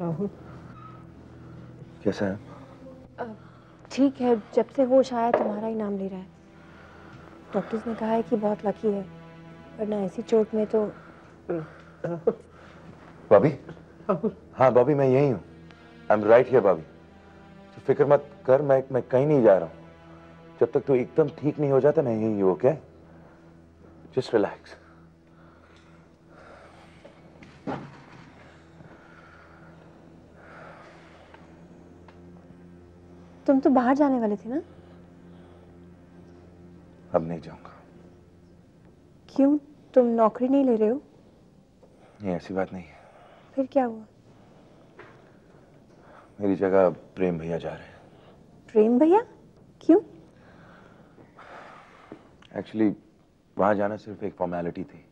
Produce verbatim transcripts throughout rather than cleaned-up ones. राहुल कैसा है? ठीक है, जब से होश आया तुम्हारा ही नाम ले रहा है। डॉक्टर्स ने कहा है कि बहुत लकी है, वरना ऐसी चोट में तो। बॉबी, हाँ बॉबी मैं यही हूँ। I am right here Bobby, तो फिक्र मत कर, मैं मैं कहीं नहीं जा रहा हूँ। जब तक तू एकदम ठीक नहीं हो जाता मैं यही हूँ। Okay, just relax. तुम तो बाहर जाने वाले थे ना? अब नहीं जाऊंगा। क्यों, तुम नौकरी नहीं ले रहे हो? नहीं, ऐसी बात नहीं है। फिर क्या हुआ? मेरी जगह प्रेम भैया जा रहे हैं। प्रेम भैया? क्यों? एक्चुअली वहां जाना सिर्फ एक फॉर्मेलिटी थी।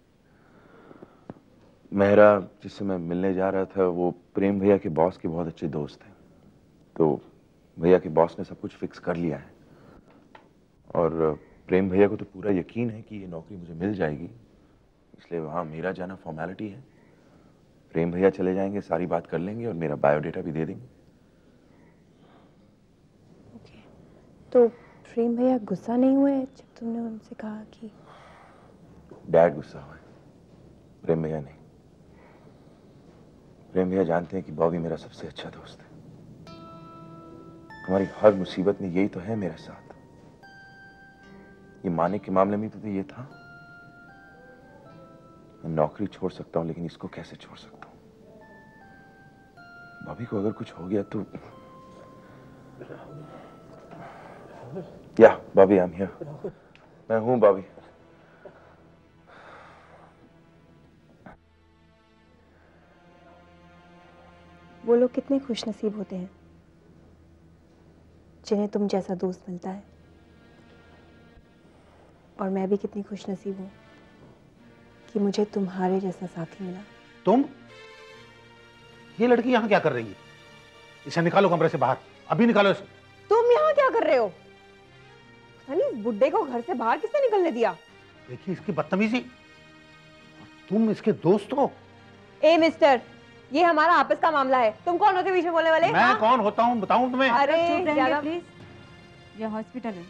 मेहरा जिससे मैं मिलने जा रहा था वो प्रेम भैया के बॉस के बहुत अच्छे दोस्त हैं, तो भैया के बॉस ने सब कुछ फिक्स कर लिया है। और प्रेम भैया को तो पूरा यकीन है कि ये नौकरी मुझे मिल जाएगी, इसलिए वहाँ मेरा जाना फॉर्मेलिटी है। प्रेम भैया चले जाएंगे, सारी बात कर लेंगे और मेरा बायोडाटा भी दे देंगे। ओके, तो प्रेम भैया गुस्सा नहीं हुए जब तुमने उनसे कहा कि? डैड गुस्सा हुआ, प्रेम भैया नहीं। प्रेम भैया जानते हैं कि बॉबी मेरा सबसे अच्छा दोस्त है। हमारी हर मुसीबत में यही तो है मेरे साथ। ये माने के मामले में तो, तो ये था। मैं नौकरी छोड़ सकता हूँ लेकिन इसको कैसे छोड़ सकता हूँ? बॉबी को अगर कुछ हो गया तो। या बॉबी, आई एम हियर। मैं हूँ बॉबी। वो लोग कितने खुश नसीब होते हैं जिन्हें तुम जैसा दोस्त मिलता है, और मैं भी कितनी खुश नसीब हूँ कि मुझे तुम्हारे जैसा साथी मिला। तुम? ये लड़की यहाँ क्या कर रही है? इसे निकालो कमरे से बाहर, अभी निकालो इसे। तुम यहाँ क्या कर रहे हो? पता नहीं इस बुड्ढे को घर से बाहर किसने निकलने दिया। देखिए इसकी बदतमीजी, तुम इसके दोस्त हो। ए मिस्टर, ये हमारा आपस का मामला है, तुम कौन होते बीच में बोलने वाले? मैं हाँ? कौन होता हूँ बताऊँ तुम्हें? अरे प्लीज, ये हॉस्पिटल है।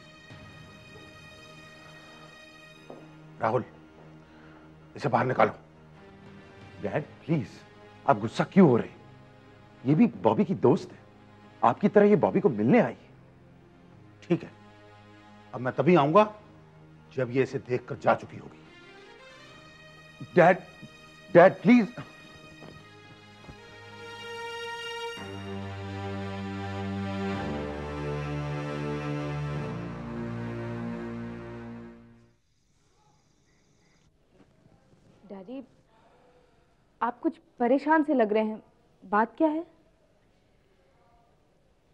राहुल, इसे बाहर निकालो। डैड प्लीज, आप गुस्सा क्यों हो रहे? ये भी बॉबी की दोस्त है, आपकी तरह ये बॉबी को मिलने आई है। ठीक है, अब मैं तभी आऊंगा जब ये इसे देखकर जा चुकी होगी। Dad, dad please. डैडी, आप कुछ परेशान से लग रहे हैं, बात क्या है?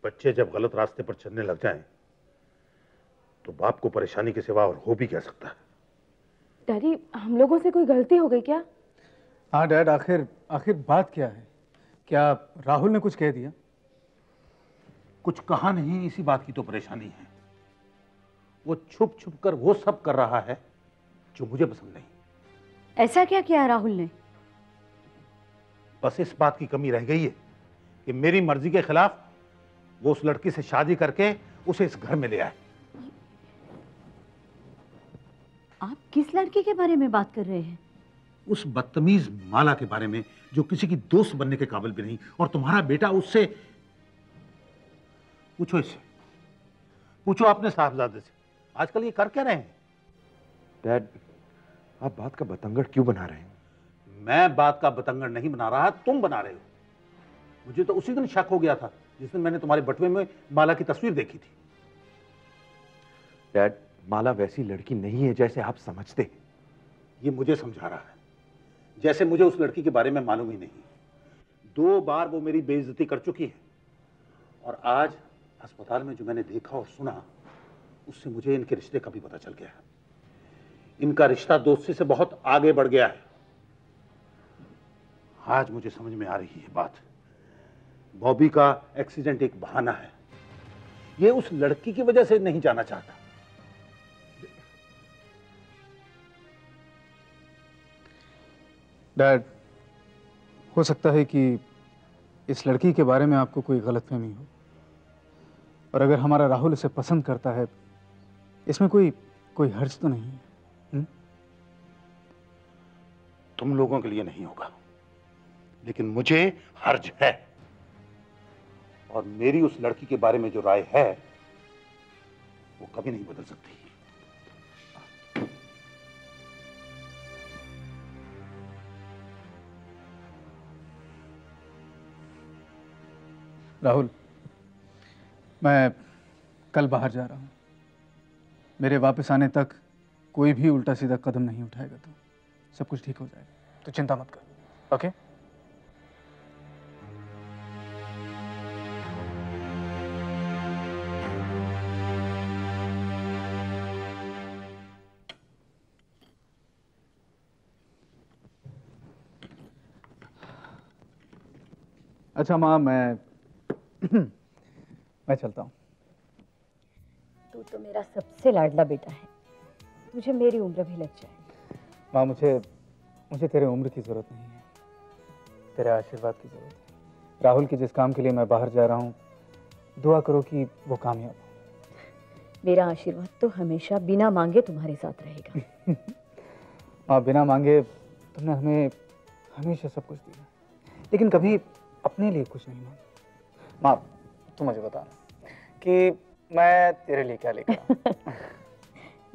बच्चे जब गलत रास्ते पर चलने लग जाएं, तो बाप को परेशानी के सिवा और हो भी क्या सकता है? डैडी, हम लोगों से कोई गलती हो गई क्या? हाँ डैड, आखिर आखिर बात क्या है? क्या राहुल ने कुछ कह दिया? कुछ कहा नहीं, इसी बात की तो परेशानी है। वो छुप छुप कर वो सब कर रहा है जो मुझे पसंद नहीं। ऐसा क्या किया राहुल ने? बस इस बात की कमी रह गई है कि मेरी मर्जी के खिलाफ वो उस लड़की से शादी करके उसे इस घर में ले आए। आप किस लड़की के बारे में बात कर रहे हैं? उस बदतमीज माला के बारे में जो किसी की दोस्त बनने के काबिल भी नहीं, और तुम्हारा बेटा उससे। पूछो इससे, पूछो अपने साहबजादे से, आजकल ये कर क्या रहे हैं? डैड, आप बात का बतंगड़ क्यों बना रहे हैं? मैं बात का बतंगड़ नहीं बना रहा, तुम बना रहे हो। मुझे तो उसी दिन शक हो गया था जिस दिन मैंने तुम्हारे बटवे में माला की तस्वीर देखी थी। डैड, माला वैसी लड़की नहीं है जैसे आप समझते हैं। ये मुझे समझा रहा है जैसे मुझे उस लड़की के बारे में मालूम ही नहीं। दो बार वो मेरी बेइज्जती कर चुकी है, और आज अस्पताल में जो मैंने देखा और सुना उससे मुझे इनके रिश्ते का भी पता चल गया है। इनका रिश्ता दोस्ती से बहुत आगे बढ़ गया है। आज मुझे समझ में आ रही है बात। बॉबी का एक्सीडेंट एक बहाना है, ये उस लड़की की वजह से नहीं जाना चाहता। डैड, हो सकता है कि इस लड़की के बारे में आपको कोई गलतफहमी हो, और अगर हमारा राहुल इसे पसंद करता है इसमें कोई कोई हर्ज तो नहीं है। हुँ? तुम लोगों के लिए नहीं होगा, लेकिन मुझे हर्ज है, और मेरी उस लड़की के बारे में जो राय है वो कभी नहीं बदल सकती। राहुल, मैं कल बाहर जा रहा हूँ, मेरे वापस आने तक कोई भी उल्टा सीधा कदम नहीं उठाएगा तो सब कुछ ठीक हो जाएगा, तो चिंता मत कर। ओके? अच्छा माँ, मैं मैं चलता हूँ। तू तो मेरा सबसे लाडला बेटा है, मुझे मेरी उम्र भी लग जाए। माँ, मुझे मुझे तेरे उम्र की जरूरत नहीं है, तेरे आशीर्वाद की जरूरत है। राहुल के जिस काम के लिए मैं बाहर जा रहा हूँ, दुआ करो कि वो कामयाब हो। मेरा आशीर्वाद तो हमेशा बिना मांगे तुम्हारे साथ रहेगा। माँ, बिना मांगे तुमने हमें हमेशा सब कुछ दिया, लेकिन कभी अपने लिए कुछ नहीं मांगा। माँ, तू मुझे बता कि मैं तेरे लिए क्या लेकर आऊं।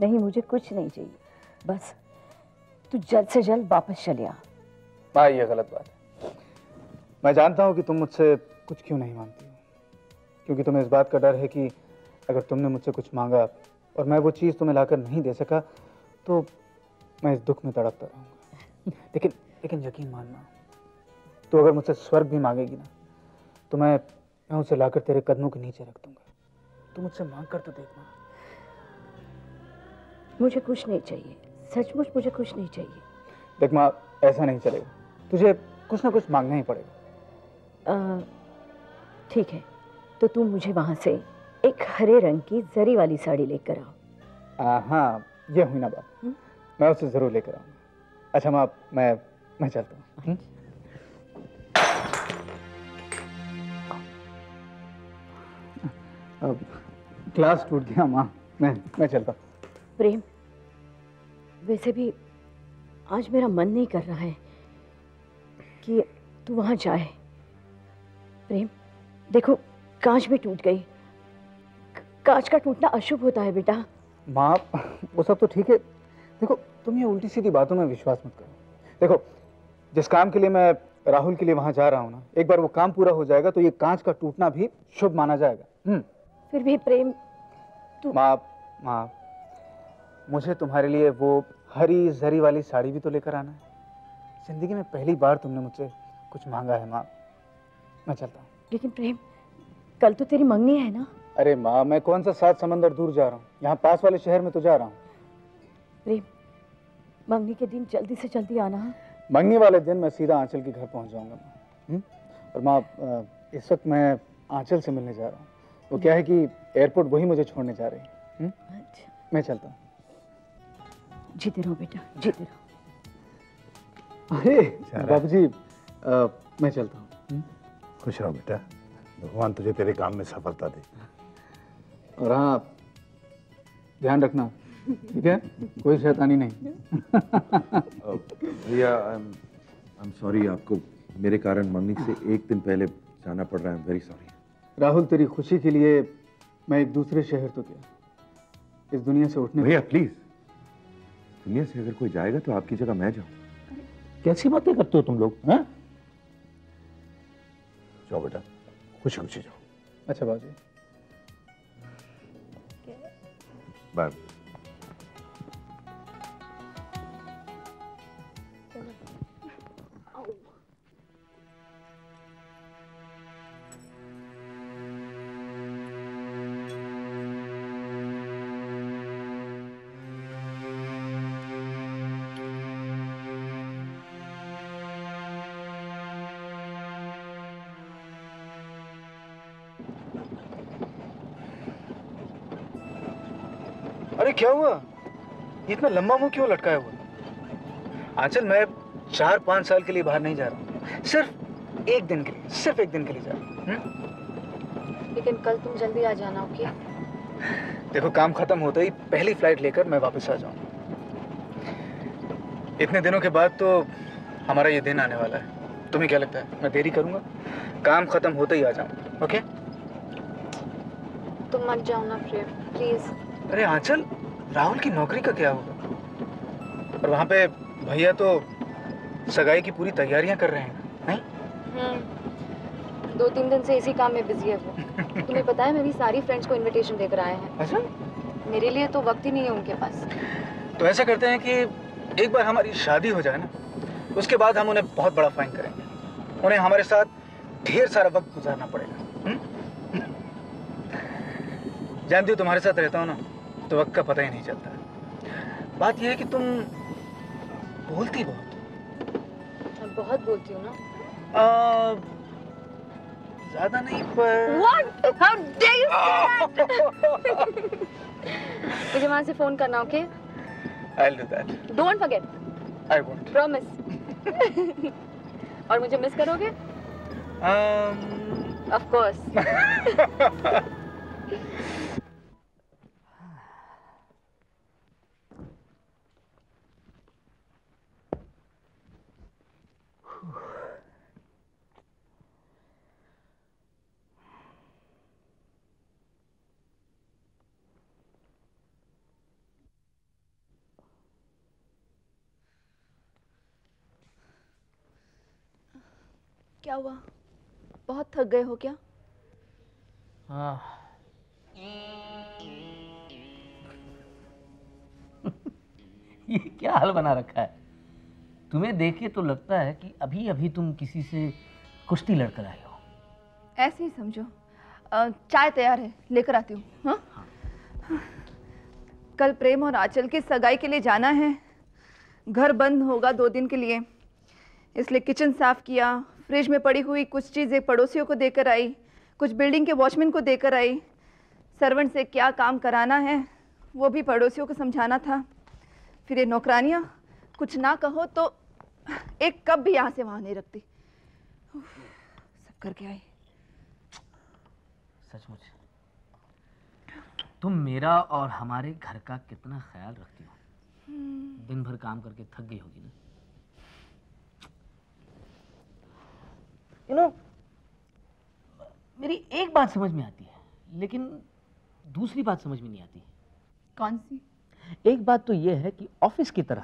नहीं, मुझे कुछ नहीं चाहिए, बस तू जल्द से जल्द वापस चले आ। माँ, ये गलत बात है, मैं जानता हूँ कि तुम मुझसे कुछ क्यों नहीं मांगती हो, क्योंकि तुम्हें इस बात का डर है कि अगर तुमने मुझसे कुछ मांगा और मैं वो चीज़ तुम्हें लाकर नहीं दे सका तो मैं इस दुख में तड़पता रहूँगा। लेकिन लेकिन यकीन मानना, तू अगर मुझसे स्वर्ग भी मांगेगी ना तो मैं मैं उसे लाकर तेरे कदमों के नीचे रख दूंगा। तुम मुझसे मांग कर तो देखना। मुझे कुछ नहीं चाहिए, सचमुच मुझे कुछ नहीं चाहिए। देख माँ, ऐसा नहीं चलेगा, तुझे कुछ ना कुछ मांगना ही पड़ेगा। ठीक है, तो तुम मुझे वहां से एक हरे रंग की जरी वाली साड़ी लेकर आओ। हाँ, ये हुई ना बात। हुँ? मैं उसे जरूर लेकर आऊँगा। अच्छा माँ, मैं मैं चलता हूँ। अब क्लास टूट गया माँ, मैं मैं चलता। प्रेम, वैसे भी आज मेरा मन नहीं कर रहा है कि तू वहाँ जाए। प्रेम, देखो कांच भी टूट गई, कांच का टूटना अशुभ होता है बेटा। माँ, वो सब तो ठीक है, देखो तुम ये उल्टी सीधी बातों में विश्वास मत करो। देखो, जिस काम के लिए मैं राहुल के लिए वहाँ जा रहा हूँ ना, एक बार वो काम पूरा हो जाएगा तो ये कांच का टूटना भी शुभ माना जाएगा। हम्म। फिर भी प्रेम तू... माँ, माँ, मुझे तुम्हारे लिए वो हरी जरी वाली साड़ी भी तो लेकर आना है। जिंदगी में पहली बार तुमने मुझसे कुछ मांगा है माँ। मैं चलता हूँ। लेकिन प्रेम, कल तो तेरी मंगनी है ना। अरे माँ, मैं कौन सा सात समंदर दूर जा रहा हूँ, यहाँ पास वाले शहर में तो जा रहा हूँ। प्रेम, मंगनी के दिन जल्दी से जल्दी आना। मंगनी वाले दिन मैं सीधा आंचल के घर पहुँच जाऊँगा माँ। और माँ, इस वक्त मैं आंचल से मिलने जा रहा हूँ, वो क्या है कि एयरपोर्ट वही मुझे छोड़ने जा रही है। अच्छा, मैं चलता हूँ। जीते रहो बेटा, जीते रहो। अरे बाबू जी, आ, मैं चलता हूँ। खुश रहो बेटा, भगवान तुझे तेरे काम में सफलता दे। और हाँ, ध्यान रखना, ठीक है, कोई शैतानी नहीं। भैया, आई एम सॉरी, आपको मेरे कारण मंगनी से एक दिन पहले जाना पड़ रहा है। I am very sorry. Rahul, तेरी खुशी के लिए मैं एक दूसरे शहर तो गया, इस दुनिया से उठने। भैया प्लीज, दुनिया से अगर कोई जाएगा तो आपकी जगह मैं जाऊं। कैसी बातें करते हो तुम लोग? हैं, जाओ बेटा, खुशी खुशी जाओ। अच्छा बाबूजी, बाय। अरे क्या हुआ, इतना लंबा मुंह क्यों लटकाया हुआ? आंचल, मैं चार पांच साल के लिए बाहर नहीं जा रहा, सिर्फ एक दिन के लिए, सिर्फ एक दिन के लिए जा रहा हूँ। लेकिन कल तुम जल्दी आ जाना, ओके? देखो, काम खत्म होते ही पहली फ्लाइट लेकर मैं वापस आ जाऊँ। इतने दिनों के बाद तो हमारा ये दिन आने वाला है। तुम्हें क्या लगता है, मैं देरी करूँगा? काम खत्म होते ही आ जाऊँ, ओके? तुम मत जाओ ना प्रेम, प्लीज। अरे आंचल, राहुल की नौकरी का क्या होगा? और वहाँ पे भैया तो सगाई की पूरी तैयारियां कर रहे हैं, नहीं? दो तीन दिन से इसी काम में बिजी है वो। तुम्हें पता है, मेरी सारी फ्रेंड्स को इनविटेशन देकर आए हैं। अच्छा? मेरे लिए तो वक्त ही नहीं है उनके पास। तो ऐसा करते हैं कि एक बार हमारी शादी हो जाए ना, उसके बाद हम उन्हें बहुत बड़ा फाइन करेंगे। उन्हें हमारे साथ ढेर सारा वक्त गुजारना पड़ेगा। जानती हो, तुम्हारे साथ रहता हूँ ना तो वक्त का पता ही नहीं चलता। बात यह है कि तुम बोलती बहुत, मैं बहुत बोलती हूँ ना। आ, ज़्यादा नहीं पर। What? How dare you say that? मुझे वहाँ से फोन करना, okay? I'll do that. Don't forget. I won't. Promise. और मुझे मिस करोगे? Um... Of course. क्या हुआ, बहुत थक गए हो क्या? हाँ। ये क्या हाल बना रखा है? तुम्हें देख के तो लगता है कि अभी अभी तुम किसी से कुश्ती लड़कर आई हो। ऐसे ही समझो। चाय तैयार है, लेकर आती हूँ। हाँ? हाँ। कल प्रेम और आंचल के सगाई के लिए जाना है। घर बंद होगा दो दिन के लिए, इसलिए किचन साफ किया, फ्रिज में पड़ी हुई कुछ चीज़ें पड़ोसियों को देकर आई, कुछ बिल्डिंग के वॉचमैन को देकर आई। सर्वेंट से क्या काम कराना है वो भी पड़ोसियों को समझाना था। फिर ये नौकरानियाँ, कुछ ना कहो तो एक कप भी यहाँ से वहाँ नहीं रखती। सब करके आई। सचमुच तुम मेरा और हमारे घर का कितना ख्याल रखती हो। दिन भर काम करके थक गई होगी ना। यू नो, मेरी एक बात समझ में आती है, लेकिन दूसरी बात समझ में नहीं आती। कौन सी? एक बात तो ये है कि ऑफिस की तरह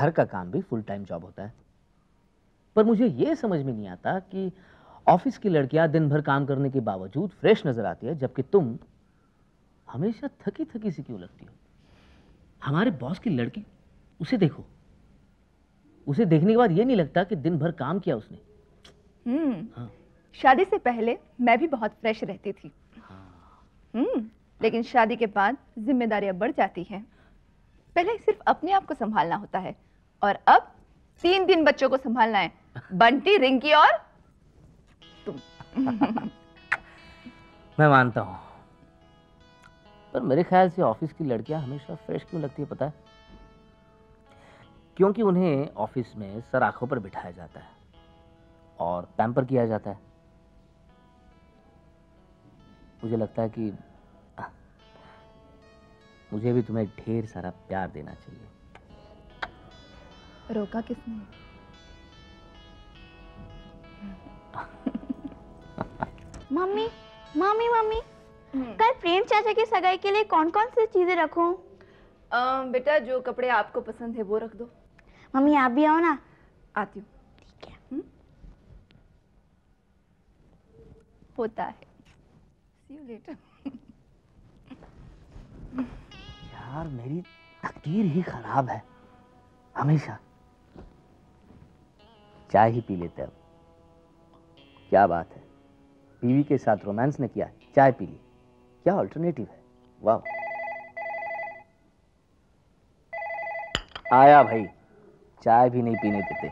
घर का काम भी फुल टाइम जॉब होता है, पर मुझे ये समझ में नहीं आता कि ऑफिस की लड़कियां दिन भर काम करने के बावजूद फ्रेश नजर आती है, जबकि तुम हमेशा थकी थकी सी क्यों लगती हो। हमारे बॉस की लड़की, उसे देखो, उसे देखने के बाद ये नहीं लगता कि दिन भर काम किया उसने। हम्म। हाँ। शादी से पहले मैं भी बहुत फ्रेश रहती थी। हाँ। हम्म। लेकिन शादी के बाद जिम्मेदारियां बढ़ जाती हैं। पहले सिर्फ अपने आप को संभालना होता है और अब तीन दिन बच्चों को संभालना है, बंटी, रिंकी और तुम। मैं मानता हूँ, पर मेरे ख्याल से ऑफिस की लड़कियां हमेशा फ्रेश क्यों लगती है पता है? क्योंकि उन्हें ऑफिस में सर आंखों पर बिठाया जाता है और पैम्पर किया जाता है। मुझे लगता है कि मुझे भी तुम्हें ढेर सारा प्यार देना चाहिए। रोका किसने? मम्मी, मम्मी, मम्मी, कल प्रेम चाचा की सगाई के लिए कौन कौन सी चीजें रखूं? बेटा, जो कपड़े आपको पसंद है वो रख दो। मम्मी आप भी आओ ना। आती हूँ। होता है। See you later. यार, मेरी तकदीर ही खराब है, हमेशा। चाय ही पी लेते अब। क्या बात है, बीवी के साथ रोमांस ने किया, चाय पी ली। क्या ऑल्टरनेटिव है, वाह। आया भाई, चाय भी नहीं पीने देते।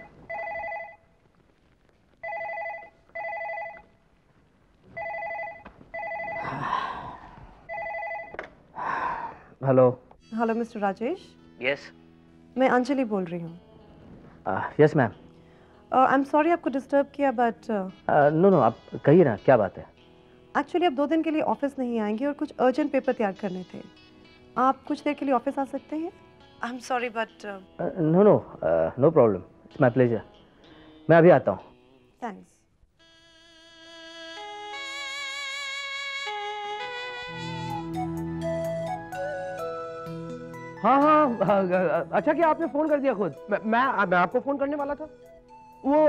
Hello hello mister Rajesh. Yes, मैं अंजलि बोल रही हूँ। Yes ma'am. I am sorry आपको डिस्टर्ब किया, बट नो नो आप कहिए ना क्या बात है। एक्चुअली आप दो दिन के लिए ऑफिस नहीं आएंगे और कुछ अर्जेंट पेपर तैयार करने थे। आप कुछ देर के लिए ऑफिस आ सकते हैं? I am sorry but no no no problem, it's my pleasure. मैं अभी आता हूँ। थैंक्स। हाँ हाँ अच्छा कि आपने फ़ोन कर दिया खुद। मैं मैं आपको फ़ोन करने वाला था, वो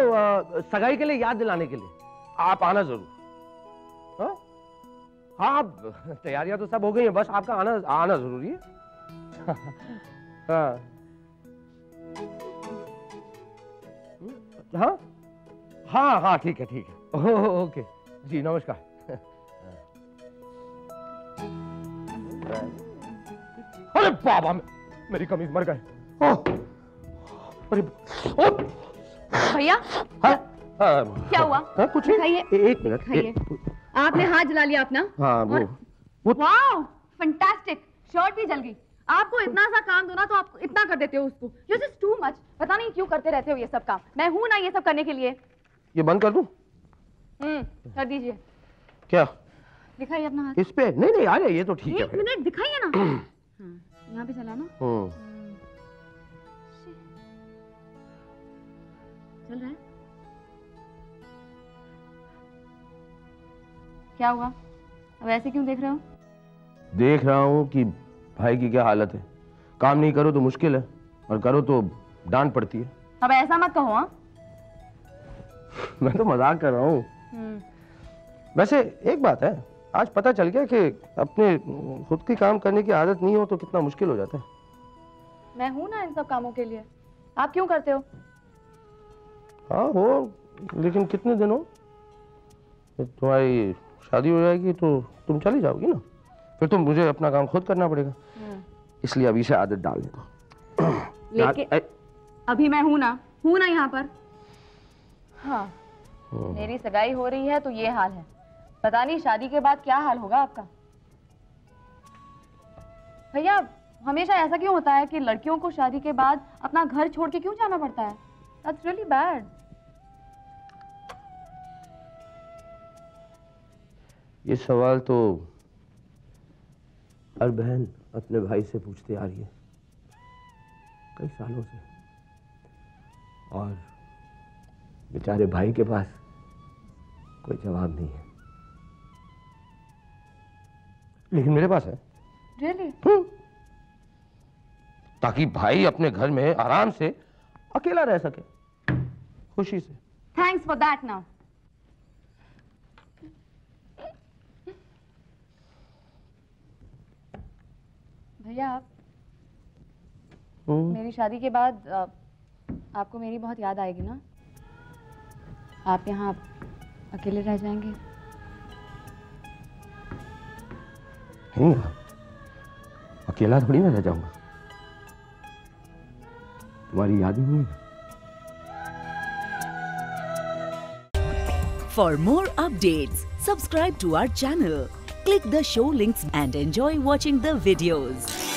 सगाई के लिए याद दिलाने के लिए। आप आना ज़रूर। हाँ हाँ आप तैयारियां तो सब हो गई हैं, बस आपका आना आना ज़रूरी है। हाँ हाँ हाँ हाँ ठीक है ठीक है ओके जी नमस्कार। अरे बाबा मेरी कमीज मर गए। अरे भैया क्या हुआ? कुछ नहीं, एक मिनट। आपने हाथ जला लिया अपना। हाँ वो वो वाओ फैंटास्टिक, शर्ट भी जल गई। आपको इतना सा काम दो ना तो आप इतना कर देते हो उसको। You just too much. पता नहीं क्यों करते रहते हो ये सब काम। मैं हूं ना ये सब करने के लिए। ये बंद कर दूं? हम्म कर दीजिए। क्या दिखाइए अपना हाथ। इस पे? नहीं नहीं आ जाइए तो ठीक है। एक मिनट दिखाइए ना। हाँ यहाँ पे चलाना। चल रहा है? क्या हुआ? अब ऐसे क्यों देख रहे हो? देख रहा हूँ कि भाई की क्या हालत है। काम नहीं करो तो मुश्किल है और करो तो डांट पड़ती है। अब ऐसा मत कहो। हाँ मैं तो मजाक कर रहा हूँ। वैसे एक बात है, आज पता चल गया कि अपने खुद के काम करने की आदत नहीं हो तो कितना मुश्किल हो जाता है। मैं हूँ ना इन सब कामों के लिए, आप क्यों करते हो? हाँ हो, लेकिन कितने दिन हो? तुम्हारी शादी हो जाएगी तो तुम चली जाओगी ना, फिर तुम मुझे अपना काम खुद करना पड़ेगा। इसलिए अभी से आदत डाल देता। लेकिन अभी मैं हूँ ना, हूँ ना यहाँ पर। हाँ मेरी सगाई हो रही है तो ये हाल है। पता नहीं शादी के बाद क्या हाल होगा आपका। भैया हमेशा ऐसा क्यों होता है कि लड़कियों को शादी के बाद अपना घर छोड़ के क्यों जाना पड़ता है? That's really bad. ये सवाल तो हर बहन अपने भाई से पूछते आ रही है कई सालों से, और बेचारे भाई के पास कोई जवाब नहीं है। लेकिन मेरे पास है। Really? ताकि भाई अपने घर में आराम से अकेला रह सके खुशी से। Thanks for that. नाउ भैया आप मेरी शादी के बाद आप, आपको मेरी बहुत याद आएगी ना। आप यहाँ आप अकेले रह जाएंगे? नहीं, अकेला थोड़ी मैं रह जाऊंगा। तुम्हारी यादें होंगी। For more updates subscribe to our channel. Click the show links and enjoy watching the videos.